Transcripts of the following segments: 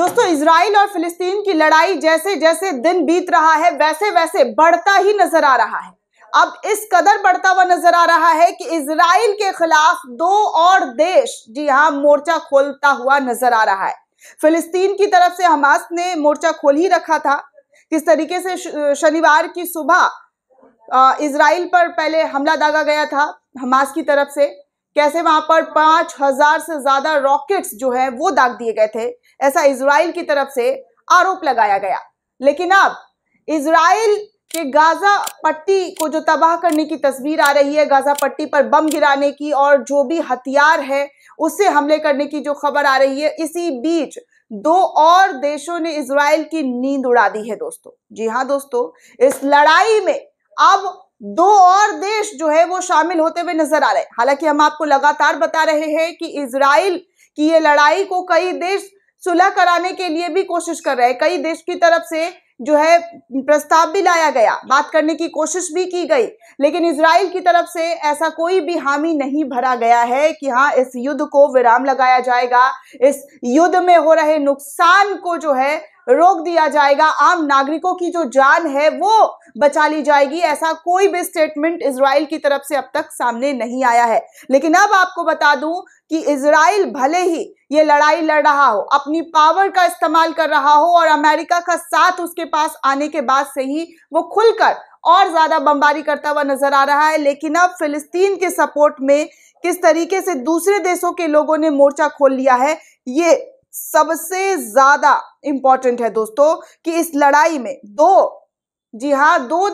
दोस्तों, इजराइल और फिलिस्तीन की लड़ाई जैसे जैसे दिन बीत रहा है वैसे वैसे बढ़ता ही नजर आ रहा है। अब इस कदर बढ़ता हुआ नजर आ रहा है कि इजराइल के खिलाफ दो और देश, जी हाँ, मोर्चा खोलता हुआ नजर आ रहा है। फिलिस्तीन की तरफ से हमास ने मोर्चा खोल ही रखा था। किस तरीके से शनिवार की सुबह इजराइल पर पहले हमला दागा गया था हमास की तरफ से, कैसे वहां पर 5000 से ज्यादा रॉकेट्स जो है वो दाग दिए गए थे, ऐसा इजराइल की तरफ से आरोप लगाया गया। लेकिन अब इजराइल के गाजा पट्टी को जो तबाह करने की तस्वीर आ रही है, गाजा पट्टी पर बम गिराने की और जो भी हथियार है उससे हमले करने की जो खबर आ रही है, इसी बीच दो और देशों ने इजराइल की नींद उड़ा दी है। दोस्तों, जी हाँ दोस्तों, इस लड़ाई में अब दो और देश जो है वो शामिल होते हुए नजर आ रहे हैं। हालांकि हम आपको लगातार बता रहे हैं कि इजराइल की ये लड़ाई को कई देश सुलह कराने के लिए भी कोशिश कर रहे हैं। कई देश की तरफ से जो है प्रस्ताव भी लाया गया, बात करने की कोशिश भी की गई, लेकिन इजराइल की तरफ से ऐसा कोई भी हामी नहीं भरा गया है कि हाँ इस युद्ध को विराम लगाया जाएगा, इस युद्ध में हो रहे नुकसान को जो है रोक दिया जाएगा, आम नागरिकों की जो जान है वो बचा ली जाएगी। ऐसा कोई भी स्टेटमेंट इजराइल की तरफ से अब तक सामने नहीं आया है। लेकिन अब आपको बता दूं कि इजराइल भले ही ये लड़ाई लड़ रहा हो, अपनी पावर का इस्तेमाल कर रहा हो, और अमेरिका का साथ उसके पास आने के बाद से ही वो खुलकर और ज्यादा बमबारी करता हुआ नजर आ रहा है, लेकिन अब फिलिस्तीन के सपोर्ट में किस तरीके से दूसरे देशों के लोगों ने मोर्चा खोल लिया है, ये सबसे ज्यादा इंपॉर्टेंट है दोस्तों कि इस लड़ाई में दो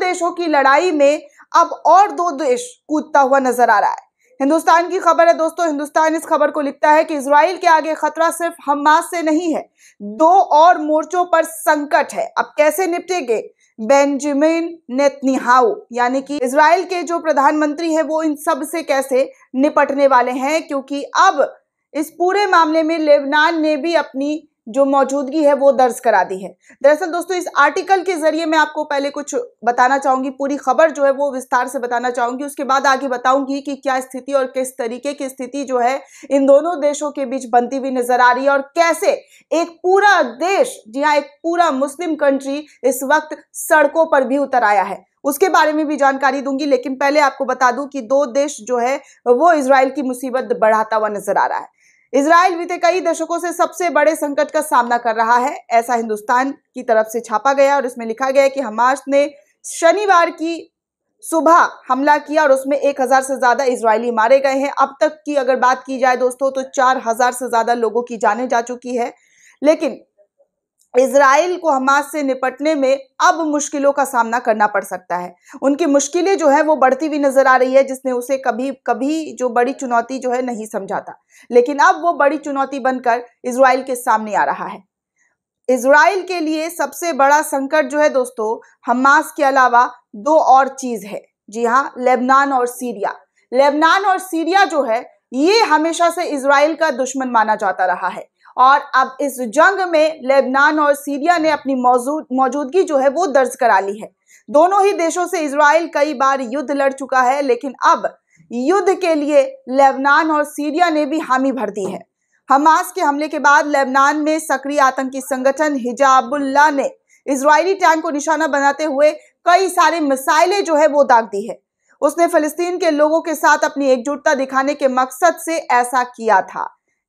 देशों की लड़ाई में अब और दो देश कूदता हुआ नजर आ रहा है। हिंदुस्तान की खबर है दोस्तों, हिंदुस्तान इस खबर को लिखता है कि इजराइल के आगे खतरा सिर्फ हमास से नहीं है, दो और मोर्चों पर संकट है। अब कैसे निपटेंगे? बेंजामिन नेतन्याहू यानी कि इजराइल के जो प्रधानमंत्री है वो इन सब से कैसे निपटने वाले हैं, क्योंकि अब इस पूरे मामले में लेबनान ने भी अपनी जो मौजूदगी है वो दर्ज करा दी है। दरअसल दोस्तों, इस आर्टिकल के जरिए मैं आपको पहले कुछ बताना चाहूंगी, पूरी खबर जो है वो विस्तार से बताना चाहूंगी, उसके बाद आगे बताऊंगी कि क्या स्थिति और किस तरीके की स्थिति जो है इन दोनों देशों के बीच बनती हुई नजर आ रही है, और कैसे एक पूरा देश, जी हाँ, एक पूरा मुस्लिम कंट्री इस वक्त सड़कों पर भी उतर आया है, उसके बारे में भी जानकारी दूंगी। लेकिन पहले आपको बता दूं कि दो देश जो है वो इजराइल की मुसीबत बढ़ाता हुआ नजर आ रहा है। इजराइल बीते कई दशकों से सबसे बड़े संकट का सामना कर रहा है, ऐसा हिंदुस्तान की तरफ से छापा गया, और इसमें लिखा गया कि हमास ने शनिवार की सुबह हमला किया और उसमें 1000 से ज्यादा इजरायली मारे गए हैं। अब तक की अगर बात की जाए दोस्तों तो 4000 से ज्यादा लोगों की जानें जा चुकी है। लेकिन इजराइल को हमास से निपटने में अब मुश्किलों का सामना करना पड़ सकता है। उनकी मुश्किलें जो है वो बढ़ती हुई नजर आ रही है, जिसने उसे कभी कभी जो बड़ी चुनौती जो है नहीं समझाता, लेकिन अब वो बड़ी चुनौती बनकर इजराइल के सामने आ रहा है। इजराइल के लिए सबसे बड़ा संकट जो है दोस्तों, हमास के अलावा दो और चीज है, जी हाँ, लेबनान और सीरिया। लेबनान और सीरिया जो है ये हमेशा से इजराइल का दुश्मन माना जाता रहा है, और अब इस जंग में लेबनान और सीरिया ने अपनी मौजूदगी जो है वो दर्ज करा ली है। दोनों ही देशों से इजराइल कई बार युद्ध लड़ चुका है, लेकिन अब युद्ध के लिए लेबनान और सीरिया ने भी हामी भर दी है। हमास के हमले के बाद लेबनान में सक्रिय आतंकी संगठन हिजाबुल्लाह ने इजरायली टैंक को निशाना बनाते हुए कई सारे मिसाइलें जो है वो दाग दी है। उसने फिलिस्तीन के लोगों के साथ अपनी एकजुटता दिखाने के मकसद से ऐसा किया था।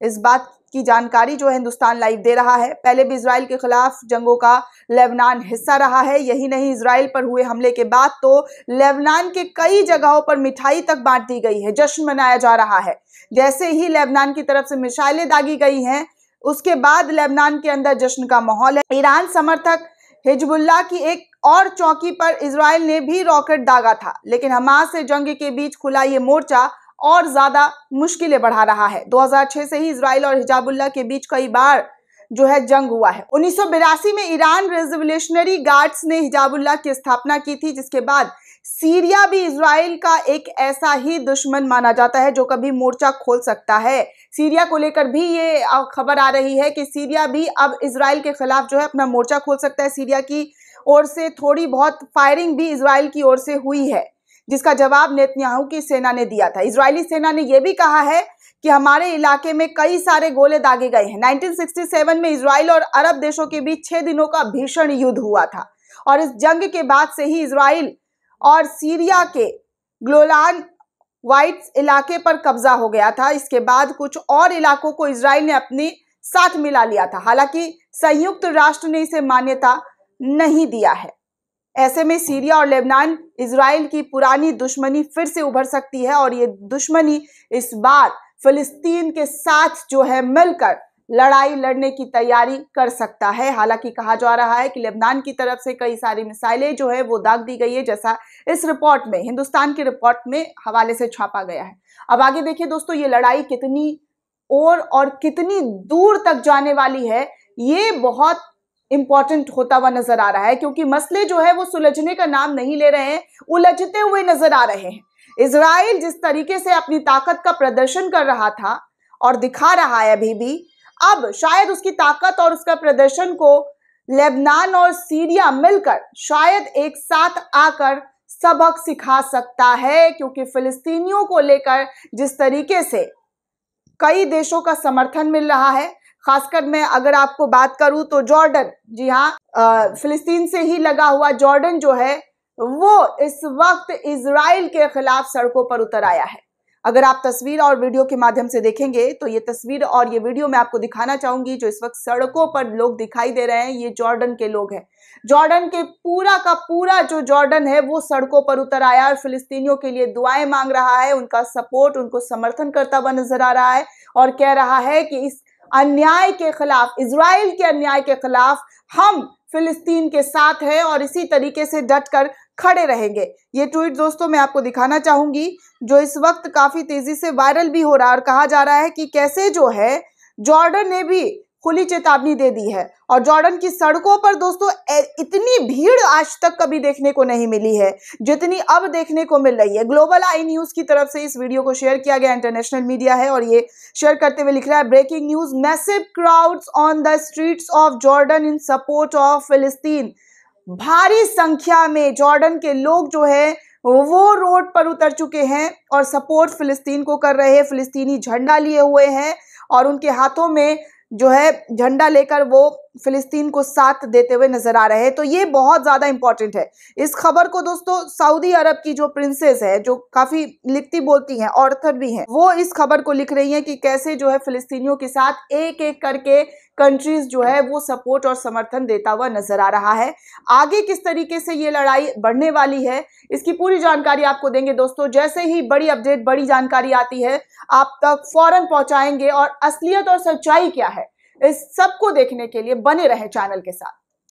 इस बात की जानकारी जो हिंदुस्तान लाइव दे रहा है। पहले भी इजराइल के खिलाफ जंगों का लेबनान हिस्सा रहा है। यही नहीं, इजराइल पर हुए हमले के बाद तो लेबनान के कई जगहों पर मिठाई तक बांट दी गई है, जश्न मनाया जा रहा है। जैसे ही लेबनान की तरफ से मिसाइलें दागी गई हैं, उसके बाद लेबनान के अंदर जश्न का माहौल है। ईरान समर्थक हिजबुल्लाह की एक और चौकी पर इजराइल ने भी रॉकेट दागा था, लेकिन हमास से जंग के बीच खुला ये मोर्चा और ज्यादा मुश्किलें बढ़ा रहा है। 2006 से ही इजराइल और हिजाबुल्लाह के बीच कई बार जो है जंग हुआ है। 1982 में ईरान रेवोल्यूशनरी गार्ड्स ने हिजाबुल्लाह की स्थापना की थी, जिसके बाद सीरिया भी इजराइल का एक ऐसा ही दुश्मन माना जाता है जो कभी मोर्चा खोल सकता है। सीरिया को लेकर भी ये खबर आ रही है कि सीरिया भी अब इजराइल के खिलाफ जो है अपना मोर्चा खोल सकता है। सीरिया की ओर से थोड़ी बहुत फायरिंग भी इजराइल की ओर से हुई है। जिसका जवाब नेतन्याहू की सेना ने दिया था। इजरायली सेना ने यह भी कहा है कि हमारे इलाके में कई सारे गोले दागे गए हैं। 1967 में इजराइल और अरब देशों के बीच 6 दिनों का भीषण युद्ध हुआ था और इस जंग के बाद से ही इजराइल और सीरिया के गोलान हाइट्स इलाके पर कब्जा हो गया था। इसके बाद कुछ और इलाकों को इजराइल ने अपने साथ मिला लिया था, हालांकि संयुक्त राष्ट्र ने इसे मान्यता नहीं दिया है। ऐसे में सीरिया और लेबनान इजराइल की पुरानी दुश्मनी फिर से उभर सकती है और ये दुश्मनी इस बार फिलिस्तीन के साथ जो है मिलकर लड़ाई लड़ने की तैयारी कर सकता है। हालांकि कहा जा रहा है कि लेबनान की तरफ से कई सारी मिसाइलें जो है वो दाग दी गई है, जैसा इस रिपोर्ट में हिंदुस्तान की रिपोर्ट में हवाले से छापा गया है। अब आगे देखिए दोस्तों, ये लड़ाई कितनी और कितनी दूर तक जाने वाली है, ये बहुत इंपॉर्टेंट होता हुआ नजर आ रहा है, क्योंकि मसले जो है वो सुलझने का नाम नहीं ले रहे हैं, उलझते हुए नजर आ रहे हैं। इजराइल जिस तरीके से अपनी ताकत का प्रदर्शन कर रहा था और दिखा रहा है अभी भी, अब शायद उसकी ताकत और उसका प्रदर्शन को लेबनान और सीरिया मिलकर शायद एक साथ आकर सबक सिखा सकता है, क्योंकि फिलिस्तीनियों को लेकर जिस तरीके से कई देशों का समर्थन मिल रहा है, खासकर मैं अगर आपको बात करूं तो जॉर्डन, जी हाँ, फिलिस्तीन से ही लगा हुआ जॉर्डन जो है वो इस वक्त इजराइल के खिलाफ सड़कों पर उतर आया है। अगर आप तस्वीर और वीडियो के माध्यम से देखेंगे तो ये तस्वीर और ये वीडियो मैं आपको दिखाना चाहूंगी। जो इस वक्त सड़कों पर लोग दिखाई दे रहे हैं, ये जॉर्डन के लोग हैं। जॉर्डन के पूरा का पूरा जो जॉर्डन है वो सड़कों पर उतर आया और फिलिस्तीनियों के लिए दुआएं मांग रहा है, उनका सपोर्ट, उनको समर्थन करता हुआ नजर आ रहा है और कह रहा है कि इस अन्याय के खिलाफ, इजराइल के अन्याय के खिलाफ हम फिलिस्तीन के साथ हैं और इसी तरीके से डट कर खड़े रहेंगे। ये ट्वीट दोस्तों मैं आपको दिखाना चाहूंगी जो इस वक्त काफी तेजी से वायरल भी हो रहा है और कहा जा रहा है कि कैसे जो है जॉर्डन ने भी खुली चेतावनी दे दी है। और जॉर्डन की सड़कों पर दोस्तों इतनी भीड़ आज तक कभी देखने को नहीं मिली है जितनी अब देखने को मिल रही है। ग्लोबल आई न्यूज की तरफ से इस वीडियो को शेयर किया गया, इंटरनेशनल मीडिया है, और ये शेयर करते हुए लिख रहा है, breaking news, massive crowds on the streets of Jordan in support of फिलिस्तीन। भारी संख्या में जॉर्डन के लोग जो है वो रोड पर उतर चुके हैं और सपोर्ट फिलिस्तीन को कर रहे हैं। फिलिस्तीनी झंडा लिए हुए हैं और उनके हाथों में जो है झंडा लेकर वो फिलिस्तीन को साथ देते हुए नजर आ रहे हैं। तो ये बहुत ज़्यादा इंपॉर्टेंट है। इस खबर को दोस्तों सऊदी अरब की जो प्रिंसेस है, जो काफ़ी लिखती बोलती हैं, ऑर्थर भी हैं, वो इस खबर को लिख रही हैं कि कैसे जो है फिलिस्तीनियों के साथ एक एक करके कंट्रीज जो है वो सपोर्ट और समर्थन देता हुआ नजर आ रहा है। आगे किस तरीके से ये लड़ाई बढ़ने वाली है इसकी पूरी जानकारी आपको देंगे दोस्तों। जैसे ही बड़ी अपडेट, बड़ी जानकारी आती है, आप तक फौरन पहुंचाएंगे और असलियत और सच्चाई क्या है इस सबको देखने के लिए बने रहे चैनल के साथ।